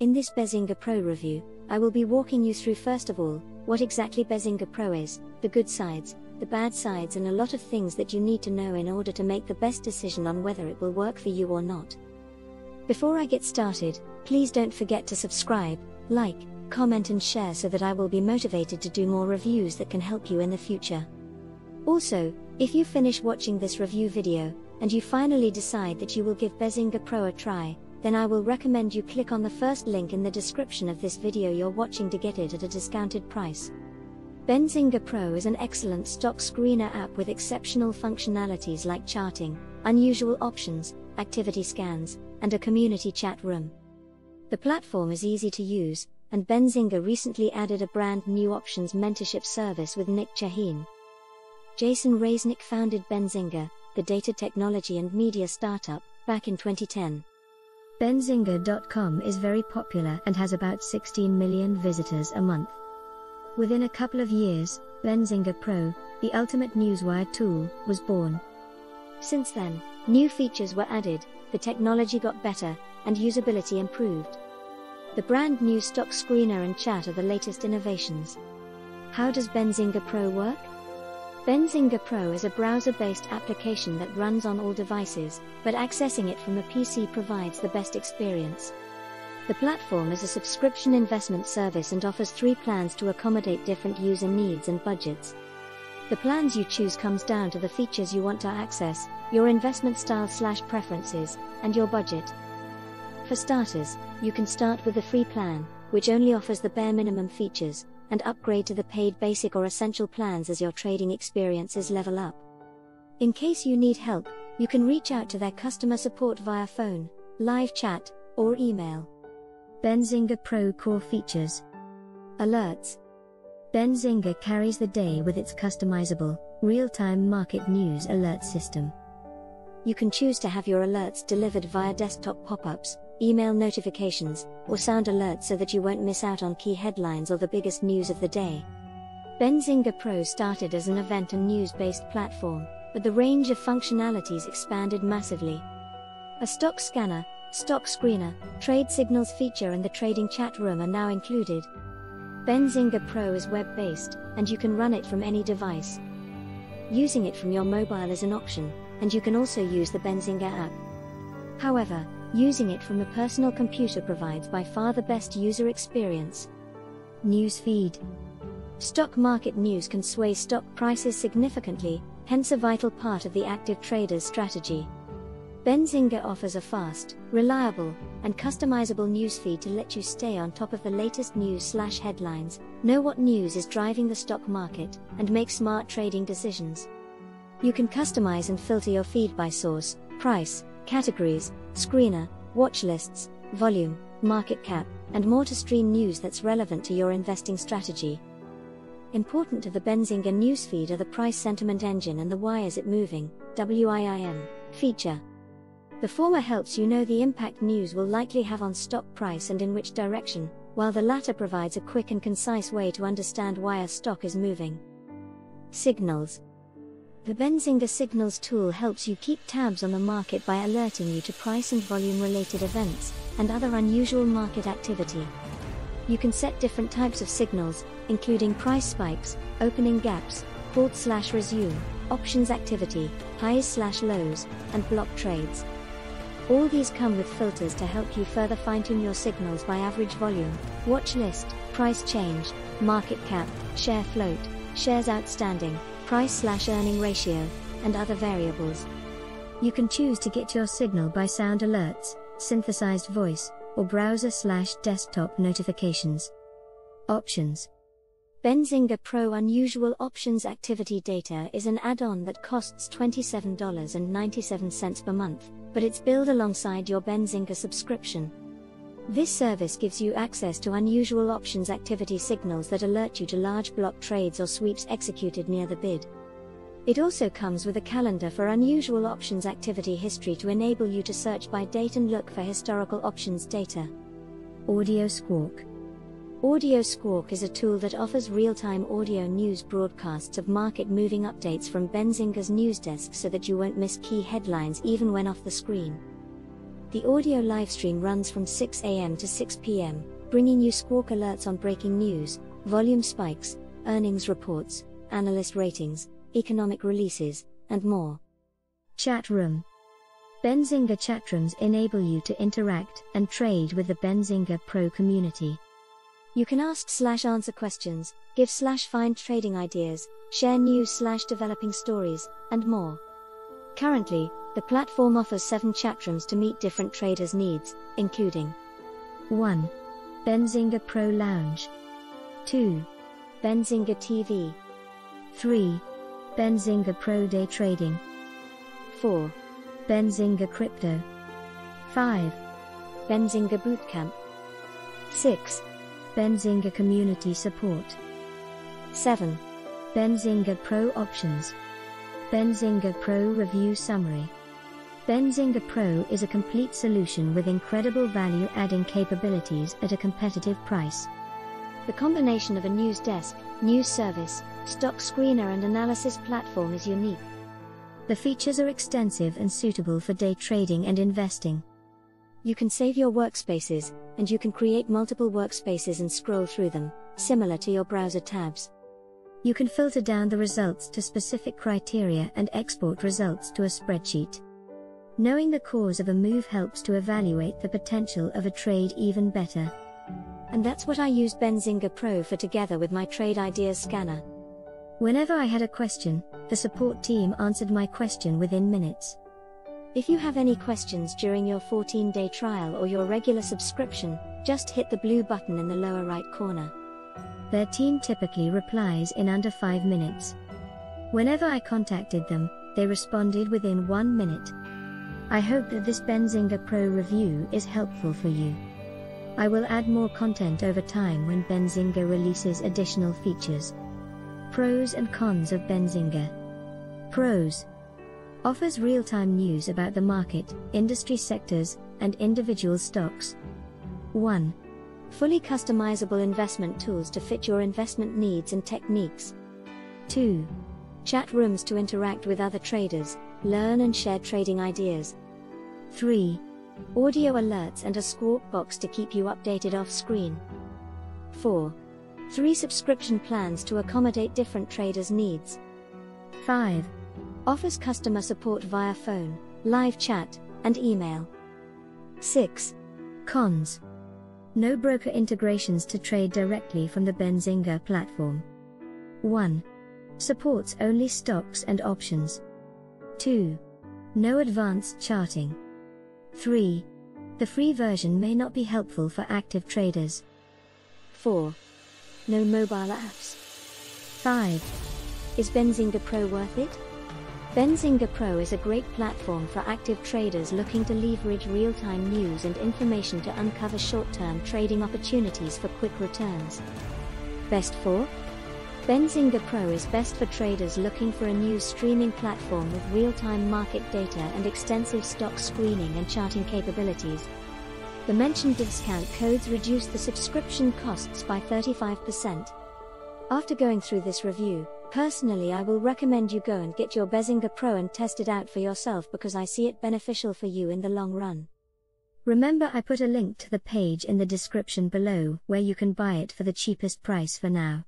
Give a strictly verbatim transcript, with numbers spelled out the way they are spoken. In this Benzinga Pro review, I will be walking you through first of all, what exactly Benzinga Pro is, the good sides, the bad sides and a lot of things that you need to know in order to make the best decision on whether it will work for you or not. Before I get started, please don't forget to subscribe, like, comment and share so that I will be motivated to do more reviews that can help you in the future. Also, if you finish watching this review video, and you finally decide that you will give Benzinga Pro a try, then I will recommend you click on the first link in the description of this video you're watching to get it at a discounted price. Benzinga Pro is an excellent stock screener app with exceptional functionalities like charting, unusual options, activity scans, and a community chat room. The platform is easy to use, and Benzinga recently added a brand new options mentorship service with Nick Chaheen. Jason Raznick founded Benzinga, the data technology and media startup, back in twenty ten. Benzinga dot com is very popular and has about sixteen million visitors a month. Within a couple of years, Benzinga Pro, the ultimate newswire tool, was born. Since then, new features were added, the technology got better, and usability improved. The brand new stock screener and chat are the latest innovations. How does Benzinga Pro work? Benzinga Pro is a browser-based application that runs on all devices, but accessing it from a P C provides the best experience. The platform is a subscription investment service and offers three plans to accommodate different user needs and budgets. The plans you choose comes down to the features you want to access, your investment style slash preferences, and your budget. For starters, you can start with the free plan, which only offers the bare minimum features, and upgrade to the paid basic or essential plans as your trading experiences level up. In case you need help, you can reach out to their customer support via phone, live chat, or email. Benzinga Pro core features. Alerts. Benzinga carries the day with its customizable, real-time market news alert system. You can choose to have your alerts delivered via desktop pop-ups, email notifications, or sound alerts so that you won't miss out on key headlines or the biggest news of the day. Benzinga Pro started as an event and news-based platform, but the range of functionalities expanded massively. A stock scanner, stock screener, trade signals feature and the trading chat room are now included. Benzinga Pro is web-based, and you can run it from any device. Using it from your mobile is an option, and you can also use the Benzinga app. However, using it from a personal computer provides by far the best user experience. Newsfeed. Stock market news can sway stock prices significantly, hence a vital part of the active trader's strategy. Benzinga offers a fast, reliable, and customizable newsfeed to let you stay on top of the latest news/headlines, know what news is driving the stock market, and make smart trading decisions. You can customize and filter your feed by source, price, categories, screener, watch lists, volume, market cap, and more to stream news that's relevant to your investing strategy. Important to the Benzinga newsfeed are the price sentiment engine and the why is it moving, W I I M, feature. The former helps you know the impact news will likely have on stock price and in which direction, while the latter provides a quick and concise way to understand why a stock is moving. Signals. The Benzinga Signals tool helps you keep tabs on the market by alerting you to price and volume-related events, and other unusual market activity. You can set different types of signals, including price spikes, opening gaps, halt/resume, options activity, highs/lows, and block trades. All these come with filters to help you further fine-tune your signals by average volume, watch list, price change, market cap, share float, shares outstanding, price/earning ratio, and other variables. You can choose to get your signal by sound alerts, synthesized voice, or browser/desktop notifications. Options. Benzinga Pro Unusual Options Activity Data is an add-on that costs twenty-seven dollars and ninety-seven cents per month, but it's billed alongside your Benzinga subscription. This service gives you access to unusual options activity signals that alert you to large block trades or sweeps executed near the bid. It also comes with a calendar for unusual options activity history to enable you to search by date and look for historical options data. Audio Squawk. Audio Squawk is a tool that offers real-time audio news broadcasts of market-moving updates from Benzinga's news desk so that you won't miss key headlines even when off the screen. The audio livestream runs from six a m to six p m, bringing you squawk alerts on breaking news, volume spikes, earnings reports, analyst ratings, economic releases, and more. Chat room. Benzinga chat rooms enable you to interact and trade with the Benzinga Pro community. You can ask slash answer questions, give slash find trading ideas, share news slash developing stories, and more. Currently, the platform offers seven chatrooms to meet different traders' needs, including one. Benzinga Pro Lounge, two. Benzinga T V, three. Benzinga Pro Day Trading, four. Benzinga Crypto, five. Benzinga Bootcamp, six. Benzinga Community Support, seven. Benzinga Pro Options. Benzinga Pro Review Summary. Benzinga Pro is a complete solution with incredible value-adding capabilities at a competitive price. The combination of a news desk, news service, stock screener and analysis platform is unique. The features are extensive and suitable for day trading and investing. You can save your workspaces, and you can create multiple workspaces and scroll through them, similar to your browser tabs. You can filter down the results to specific criteria and export results to a spreadsheet. Knowing the cause of a move helps to evaluate the potential of a trade even better. And that's what I used Benzinga Pro for together with my Trade Ideas scanner. Whenever I had a question, the support team answered my question within minutes. If you have any questions during your fourteen day trial or your regular subscription, just hit the blue button in the lower right corner. Their team typically replies in under five minutes. Whenever I contacted them, they responded within one minute. I hope that this Benzinga Pro review is helpful for you. I will add more content over time when Benzinga releases additional features. Pros and cons of Benzinga. Pros. Offers real-time news about the market, industry sectors, and individual stocks. one. Fully customizable investment tools to fit your investment needs and techniques. two. Chat rooms to interact with other traders, learn and share trading ideas. three. Audio alerts and a squawk box to keep you updated off-screen. four. three subscription plans to accommodate different traders' needs. five. Offers customer support via phone, live chat, and email. six. Cons. No broker integrations to trade directly from the Benzinga platform. one. Supports only stocks and options. two. No advanced charting. three. The free version may not be helpful for active traders. four. No mobile apps. five. Is Benzinga Pro worth it? Benzinga Pro is a great platform for active traders looking to leverage real-time news and information to uncover short-term trading opportunities for quick returns. Best for? Benzinga Pro is best for traders looking for a news streaming platform with real-time market data and extensive stock screening and charting capabilities. The mentioned discount codes reduce the subscription costs by thirty-five percent. After going through this review, personally, I will recommend you go and get your Benzinga Pro and test it out for yourself because I see it beneficial for you in the long run. Remember, I put a link to the page in the description below where you can buy it for the cheapest price for now.